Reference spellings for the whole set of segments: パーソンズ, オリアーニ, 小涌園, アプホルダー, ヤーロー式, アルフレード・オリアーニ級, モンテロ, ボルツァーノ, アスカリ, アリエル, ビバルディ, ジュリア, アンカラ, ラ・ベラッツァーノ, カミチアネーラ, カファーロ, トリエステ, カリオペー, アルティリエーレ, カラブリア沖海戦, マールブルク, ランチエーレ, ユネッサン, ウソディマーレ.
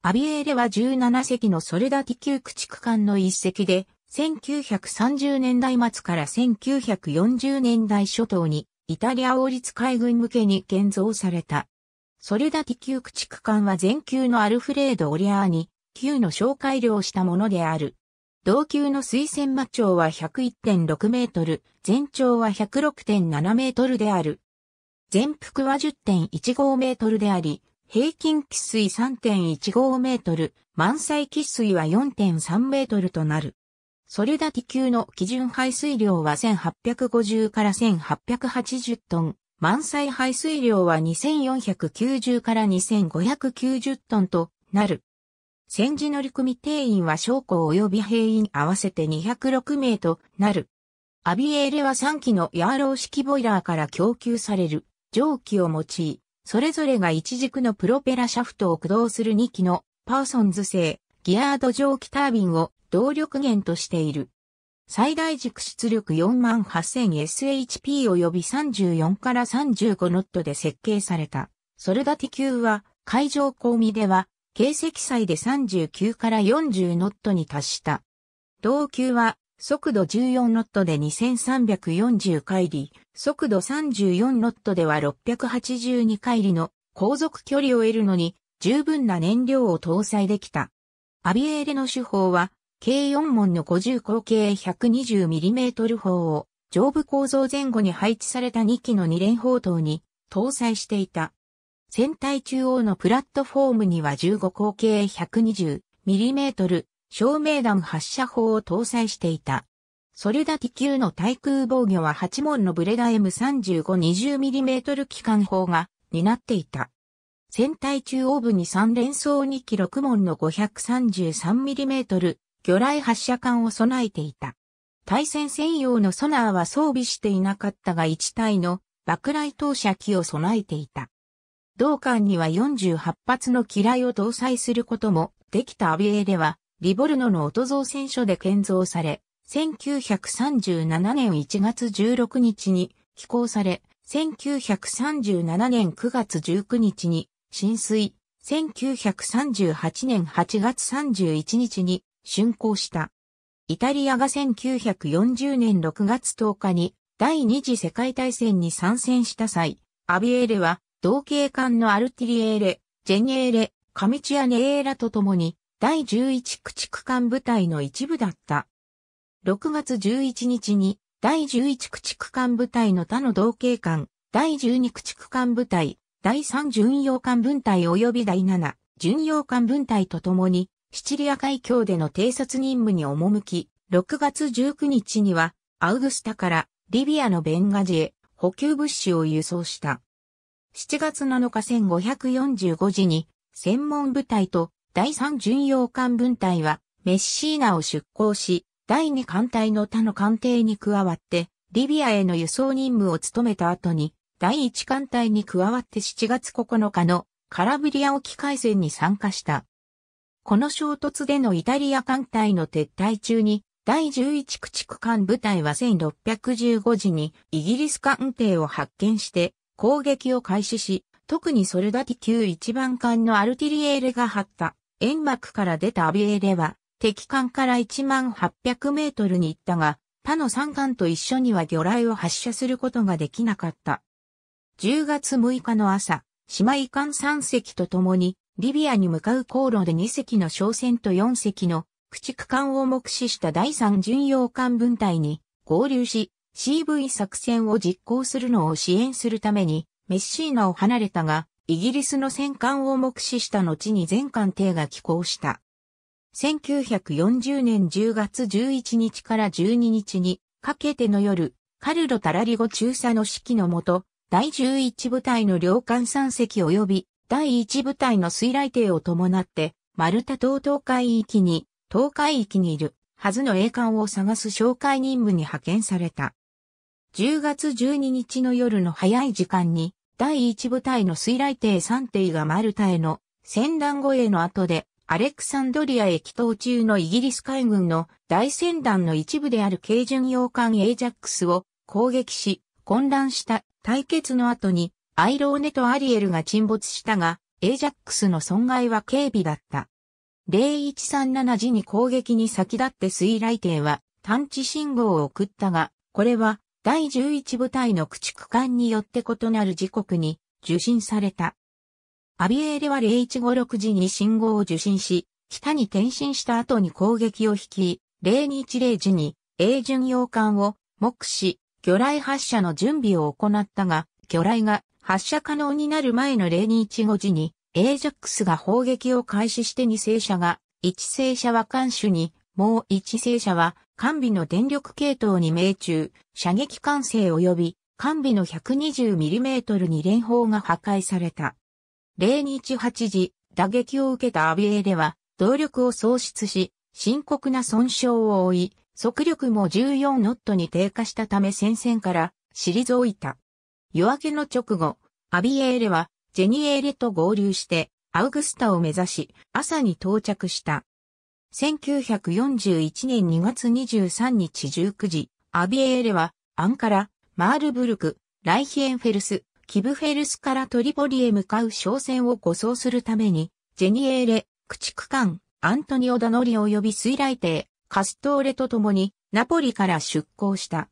アビエーレは17隻のソルダティ級駆逐艦の一隻で、1930年代末から1940年代初頭に、イタリア王立海軍向けに建造された。ソルダティ級駆逐艦は前級のアルフレード・オリアーニ級の小改良したものである。同級の水線馬長は 101.6 メートル、全長は 106.7 メートルである。全幅は 10.15 メートルであり、平均喫水 3.15 メートル、満載喫水は 4.3 メートルとなる。ソルダティ級の基準排水量は1850から1880トン、満載排水量は2490から2590トンとなる。戦時乗組定員は将校及び兵員合わせて206名となる。アビエーレは3基のヤーロー式ボイラーから供給される蒸気を用い、それぞれが一軸のプロペラシャフトを駆動する2基のパーソンズ製ギアード蒸気タービンを動力源としている。最大軸出力 48,000 SHP 及び34から35ノットで設計された。ソルダティ級は海上工務では、軽積載で39から40ノットに達した。同級は速度14ノットで2340海里、速度34ノットでは682海里の航続距離を得るのに十分な燃料を搭載できた。アビエーレの主砲は計4門の50口径 120mm 砲を上部構造前後に配置された2機の2連砲塔に搭載していた。船体中央のプラットフォームには15口径 120mm 照明弾発射砲を搭載していた。ソルダティ級の対空防御は8門のブレダ M3520mm 機関砲が担っていた。船体中央部に3連装2機6門の 533mm 魚雷発射管を備えていた。対戦専用のソナーは装備していなかったが1体の爆雷投射機を備えていた。同艦には48発の機雷を搭載することもできたアビエーレは、リボルノの音造船所で建造され、1937年1月16日に寄港され、1937年9月19日に進水、1938年8月31日に竣工した。イタリアが1940年6月10日に第二次世界大戦に参戦した際、アビエーレは、同型艦のアルティリエーレ、ジェニエーレ、カミチアネーラと共に第11駆逐艦部隊の一部だった。6月11日に第11駆逐艦部隊の他の同型艦、第12駆逐艦部隊、第3巡洋艦分隊及び第7巡洋艦分隊と共にシチリア海峡での偵察任務に赴き、6月19日にはアウグスタからリビアのベンガジへ補給物資を輸送した。7月7日1545時に、専門部隊と第3巡洋艦分隊は、メッシーナを出港し、第2艦隊の他の艦艇に加わって、リビアへの輸送任務を務めた後に、第1艦隊に加わって7月9日のカラブリア沖海戦に参加した。この衝突でのイタリア艦隊の撤退中に、第11駆逐艦部隊は1615時にイギリス艦艇を発見して、攻撃を開始し、特にソルダティ級1番艦のアルティリエーレが張った煙幕から出たアビエーレは、敵艦から1800メートルに行ったが、他の3艦と一緒には魚雷を発射することができなかった。10月6日の朝、姉妹艦3隻と共に、リビアに向かう航路で2隻の商船と4隻の駆逐艦を目視した第3巡洋艦分隊に合流し、CV 作戦を実行するのを支援するためにメッシーナを離れたが、イギリスの戦艦を目視した後に全艦艇が寄港した。1940年10月11日から12日にかけての夜、カルロ・タラリゴ中佐の指揮のもと、第11部隊の両艦3隻及び第1部隊の水雷艇を伴って、マルタ島東海域にいるはずの英艦を探す哨戒任務に派遣された。10月12日の夜の早い時間に、第1部隊の水雷艇3艇がマルタへの船団護衛の後で、アレクサンドリアへ帰投中のイギリス海軍の大船団の一部である軽巡洋艦エイジャックスを攻撃し、混乱した対決の後に、アイローネとアリエルが沈没したが、エージャックスの損害は軽微だった。0137時に攻撃に先立って水雷艇は探知信号を送ったが、これは第11部隊の駆逐艦によって異なる時刻に受信された。アビエーレは0156時に信号を受信し、北に転進した後に攻撃を率い、0210時に英巡洋艦を目視、魚雷発射の準備を行ったが、魚雷が発射可能になる前の0215時に、エージャックスが砲撃を開始して2斉射が、1斉射は艦首に、もう1斉射は、艦尾の電力系統に命中、射撃管制及び、艦尾の 120mm に連砲が破壊された。0218時、打撃を受けたアビエーレは、動力を喪失し、深刻な損傷を負い、速力も14ノットに低下したため戦線から退いた。夜明けの直後、アビエーレはジェニエーレと合流してアウグスタを目指し朝に到着した。1941年2月23日19時、アビエーレはアンカラ、マールブルク、ライヒエンフェルス、キブフェルスからトリポリへ向かう商船を護送するために、ジェニエーレ、駆逐艦、アントニオ・ダノリ及び水雷艇、カストーレと共にナポリから出港した。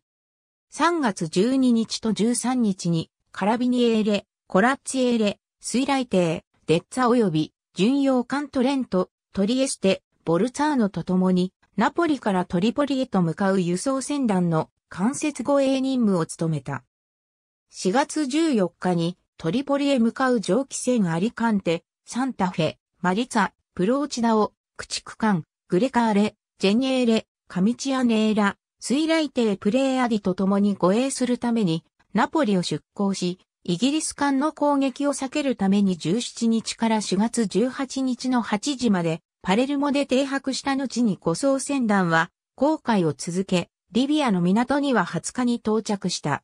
3月12日と13日にカラビニエーレ、コラッツィエーレ、水雷艇、デッツァ及び巡洋艦トレント、トリエステ、ボルツァーノと共にナポリからトリポリへと向かう輸送船団の間接護衛任務を務めた。4月14日にトリポリへ向かう蒸気船アリカンテ、サンタフェ、マリツァ、プローチダオ、駆逐艦、グレカーレ、ジェニエーレ、カミチアネーラ、水雷艇プレイアディと共に護衛するために、ナポリを出港し、イギリス艦の攻撃を避けるために17日から4月18日の8時まで、パレルモで停泊した後に護送船団は、航海を続け、リビアの港には20日に到着した。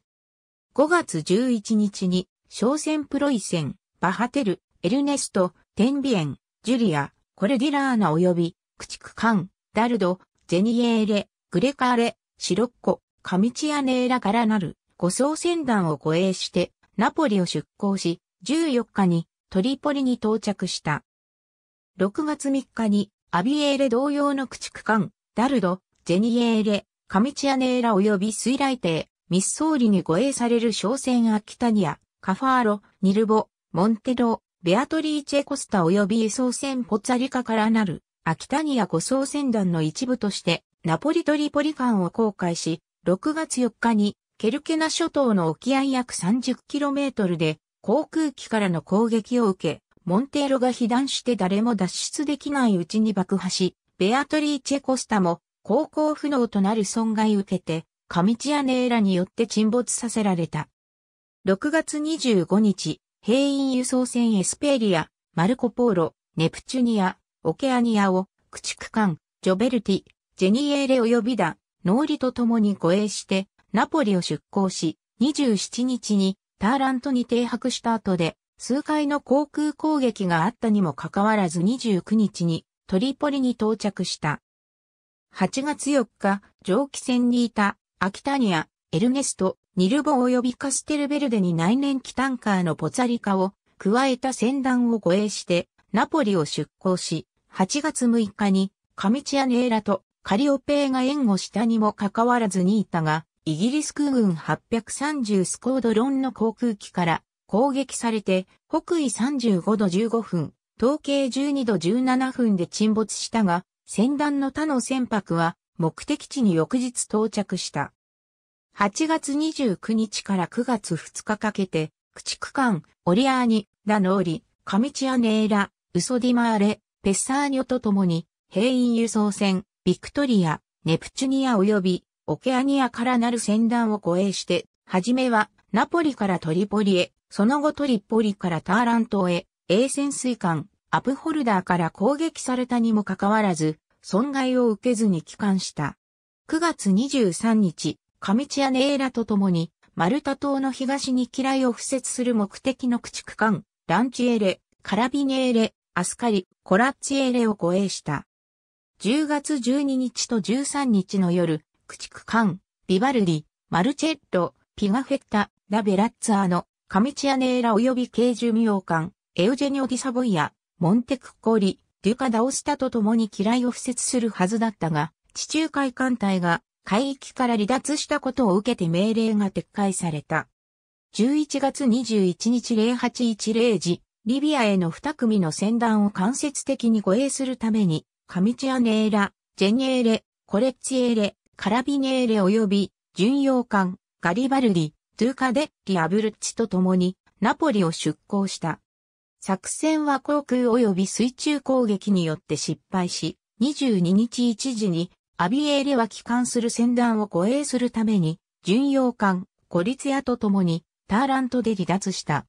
5月11日に、商船プロイセン、バハテル、エルネスト、テンビエン、ジュリア、コルディラーナ及び、駆逐艦、ダルド、ジェニエーレ、グレカーレ、シロッコ、カミチアネーラからなる護送船団を護衛してナポリを出港し、14日にトリポリに到着した。6月3日にアビエーレ同様の駆逐艦、ダルド、ジェニエーレ、カミチアネーラ及び水雷艇、ミッソーリに護衛される商船アキタニア、カファーロ、ニルボ、モンテロ、ベアトリーチェコスタ及び輸送船ポツァリカからなるアキタニア護送船団の一部として、ナポリトリポリ間を航海し、6月4日に、ケルケナ諸島の沖合約 30km で、航空機からの攻撃を受け、モンテーロが被弾して誰も脱出できないうちに爆破し、ベアトリーチェコスタも、航行不能となる損害を受けて、カミチアネーラによって沈没させられた。6月25日、兵員輸送船エスペーリア、マルコポーロ、ネプチュニア、オケアニアを、駆逐艦、ジョベルティ、ジェニエーレ及びダ、ノーリと共に護衛して、ナポリを出港し、27日にターラントに停泊した後で、数回の航空攻撃があったにもかかわらず29日にトリポリに到着した。8月4日、蒸気船にいた、アキタニア、エルネスト、ニルボ及びカステルベルデに内燃機タンカーのポツァリカを加えた船団を護衛して、ナポリを出港し、8月6日にカミチアネーラとカリオペーが援護したにもかかわらずにいたが、イギリス空軍830スコードロンの航空機から攻撃されて、北緯35度15分、東経12度17分で沈没したが、船団の他の船舶は目的地に翌日到着した。8月29日から9月2日かけて、駆逐艦、オリアーニ、ダノーリ、カミチアネーラ、ウソディマーレ、ペッサーニョと共に、兵員輸送船、ビクトリア、ネプチュニア及び、オケアニアからなる船団を護衛して、はじめは、ナポリからトリポリへ、その後トリポリからターラントへ、英潜水艦、アプホルダーから攻撃されたにもかかわらず、損害を受けずに帰還した。9月23日、カミチアネーラと共に、マルタ島の東に機雷を敷設する目的の駆逐艦、ランチエーレ、カラビニエーレ、アスカリ、コラッツィエーレを護衛した。10月12日と13日の夜、駆逐艦、ビバルディ、マルチェッロ、ピガフェッタ、ラ・ベラッツァーノ、カミチアネーラ及び軽巡洋艦、エウジェニョ・ディ・サヴォイや、モンテクコリ、デュカ・ダオスタと共に機雷を敷設するはずだったが、地中海艦隊が海域から離脱したことを受けて命令が撤回された。11月21日08:10時、リビアへの2組の船団を間接的に護衛するために、カミチアネーラ、ジェニエーレ、コレッツィエーレ、カラビネーレ及び、巡洋艦、ガリバルディ、ドゥカ・デッリ・アブルッチと共に、ナポリを出港した。作戦は航空及び水中攻撃によって失敗し、22日1時に、アビエーレは帰還する船団を護衛するために、巡洋艦、コリツィアと共に、ターラントで離脱した。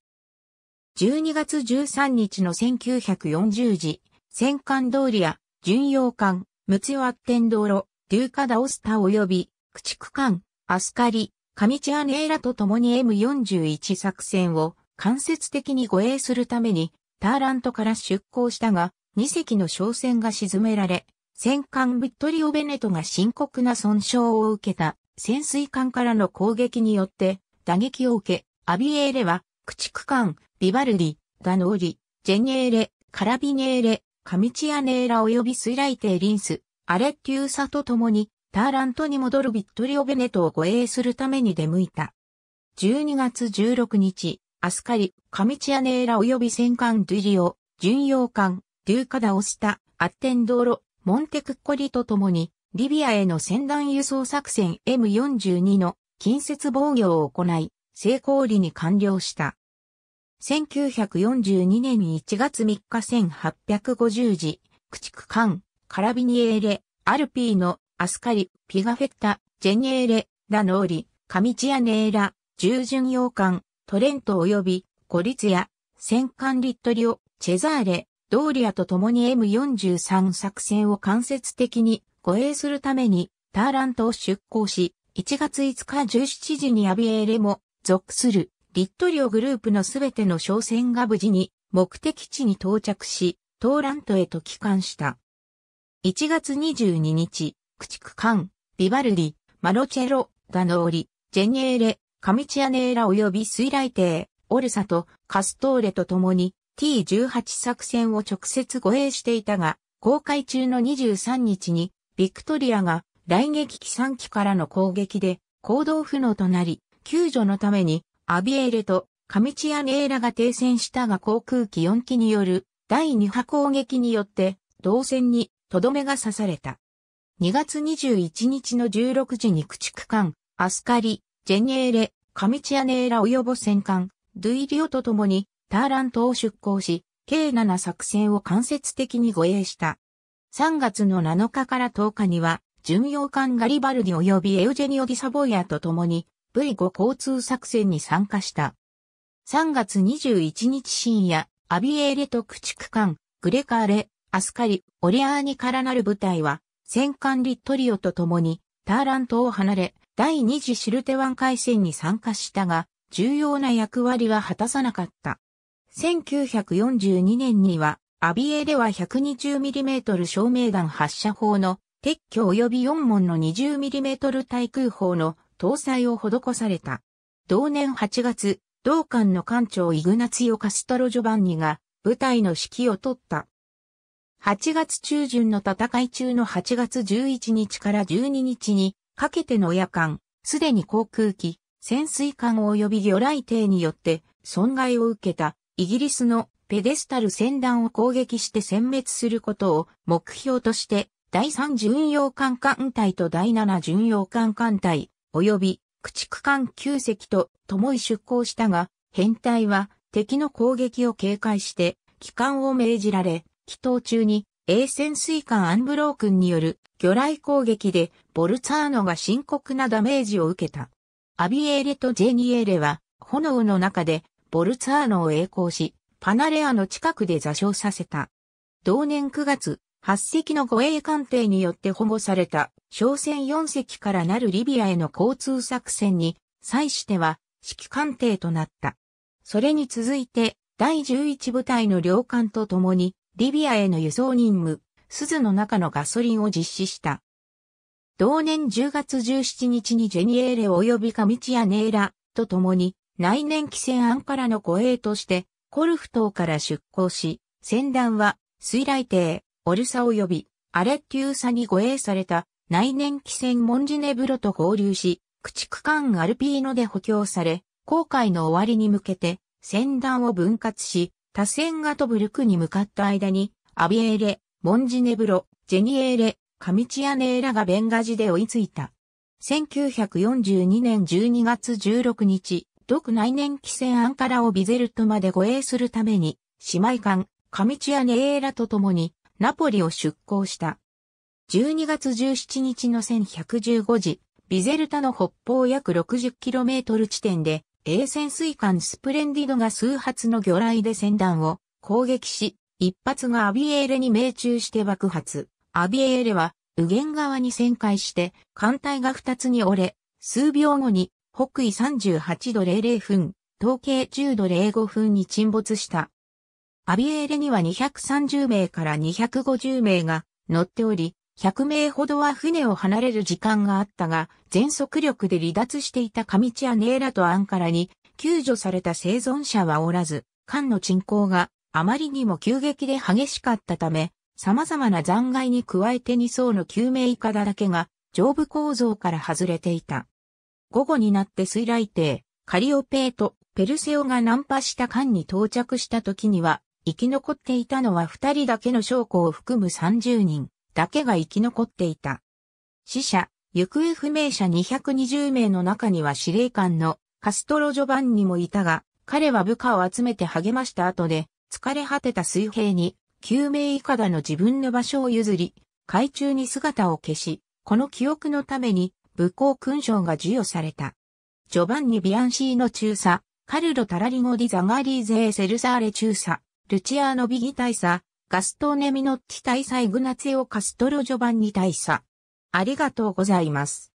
12月13日の1940時、戦艦ドーリア、巡洋艦、ムツヨアッテンドーロ、デューカ・ダオスタ及び、駆逐艦、アスカリ、カミチアネーラと共に M41 作戦を間接的に護衛するために、ターラントから出港したが、2隻の商船が沈められ、戦艦ビットリオ・ベネトが深刻な損傷を受けた潜水艦からの攻撃によって、打撃を受け、アビエーレは、駆逐艦、ビバルディ、ダノーリ、ジェニエーレ、カラビネーレ、カミチアネーラ及び水雷艇リンス、アレッティウサと共に、ターラントに戻るビットリオ・ベネトを護衛するために出向いた。12月16日、アスカリ、カミチアネーラ及び戦艦ドゥリオ、巡洋艦、デューカ・ダオスタ、アッテンドーロ、モンテクッコリと共に、リビアへの船団輸送作戦 M42 の近接防御を行い、成功裏に完了した。1942年1月3日18:50時、駆逐艦、カラビニエーレ、アルピーノ、アスカリ、ピガフェッタ、ジェニエーレ、ダノーリ、カミチアネーラ、重巡洋艦、トレント及び、コリツィア、戦艦リットリオ、チェザーレ、ドーリアと共に M43 作戦を間接的に護衛するために、ターラントを出港し、1月5日17時にアビエーレも属するリットリオグループのすべての商船が無事に目的地に到着し、ターラントへと帰還した。1月22日、駆逐艦、ビバルディ、マロチェロ、ダノーリ、ジェニエーレ、カミチアネーラ及び水雷艇、オルサとカストーレと共に T18 作戦を直接護衛していたが、航海中の23日にビクトリアが雷撃機3機からの攻撃で行動不能となり、救助のためにアビエーレとカミチアネーラが停戦したが航空機4機による第2波攻撃によって同線にとどめが刺された。2月21日の16時に駆逐艦、アスカリ、ジェニエーレ、カミチアネーラ及ぼ戦艦、ドゥイリオと共にターラントを出港し、計7作戦を間接的に護衛した。3月の7日から10日には、巡洋艦ガリバルディ及びエウジェニョ・ディ・サヴォイアと共に V5 交通作戦に参加した。3月21日深夜、アビエーレと駆逐艦、グレカーレ、アスカリ、オリアーニからなる部隊は、戦艦リットリオと共にターラントを離れ、第二次シルテ湾海戦に参加したが、重要な役割は果たさなかった。1942年には、アビエーレは 120mm 照明弾発射砲の撤去及び4門の 20mm 対空砲の搭載を施された。同年8月、同艦の艦長イグナツィオ・カストロ・ジョバンニが部隊の指揮を取った。8月中旬の戦い中の8月11日から12日にかけての夜間、すでに航空機、潜水艦及び魚雷艇によって損害を受けたイギリスのペデスタル船団を攻撃して殲滅することを目標として、第3巡洋艦艦隊と第7巡洋艦艦隊、及び駆逐艦9隻と共に出港したが、編隊は敵の攻撃を警戒して、帰還を命じられ、帰島中に、英潜水艦アンブロークンによる魚雷攻撃で、ボルツァーノが深刻なダメージを受けた。アビエーレとジェニエーレは、炎の中で、ボルツァーノを曳航し、パナレアの近くで座礁させた。同年9月、8隻の護衛艦艇によって保護された商船4隻からなるリビアへの交通作戦に際しては指揮艦艇となった。それに続いて第11部隊の両艦と共にリビアへの輸送任務、スズの中のガソリンを実施した。同年10月17日にジェニエーレ及びカミチアネーラと共に内燃機船アンからの護衛としてコルフ島から出港し、船団は水雷艇、オルサ及びアレッティウサに護衛された内燃機船モンジネブロと合流し、駆逐艦アルピーノで補強され、航海の終わりに向けて船団を分割し、他船がトブルクに向かった間に、アビエーレ、モンジネブロ、ジェニエーレ、カミチアネーらがベンガジで追いついた。1942年12月16日、独内燃機船アンカラをビゼルトまで護衛するために、姉妹艦、カミチアネーらと共に、ナポリを出港した。12月17日の1115時、ビゼルタの北方約 60km 地点で、英潜水艦スプレンディドが数発の魚雷で船団を攻撃し、一発がアビエーレに命中して爆発。アビエーレは、右舷側に旋回して、艦体が2つに折れ、数秒後に、北緯38度00分、東経10度05分に沈没した。アビエーレには230名から250名が乗っており、100名ほどは船を離れる時間があったが、全速力で離脱していたカミチアネーラとアンカラに救助された生存者はおらず、艦の沈降があまりにも急激で激しかったため、様々な残骸に加えて2艘の救命いかだだけが上部構造から外れていた。午後になって水雷艇、カリオペーとペルセオが難破した艦に到着した時には、生き残っていたのは2人だけの将校を含む30人だけが生き残っていた。死者、行方不明者220名の中には司令官のカストロ・ジョバンニもいたが、彼は部下を集めて励ました後で、疲れ果てた水兵に、救命いかだの自分の場所を譲り、海中に姿を消し、この記憶のために武功勲章が授与された。ジョバンニ・ビアンシーノ中佐、カルロ・タラリゴ・ディ・ザガリーゼ・セルサーレ中佐、ルチアーノ・ビギ大佐、ガストーネ・ミノッティ大佐、イグナツィオ・カストロ・ジョバンニ大佐。ありがとうございます。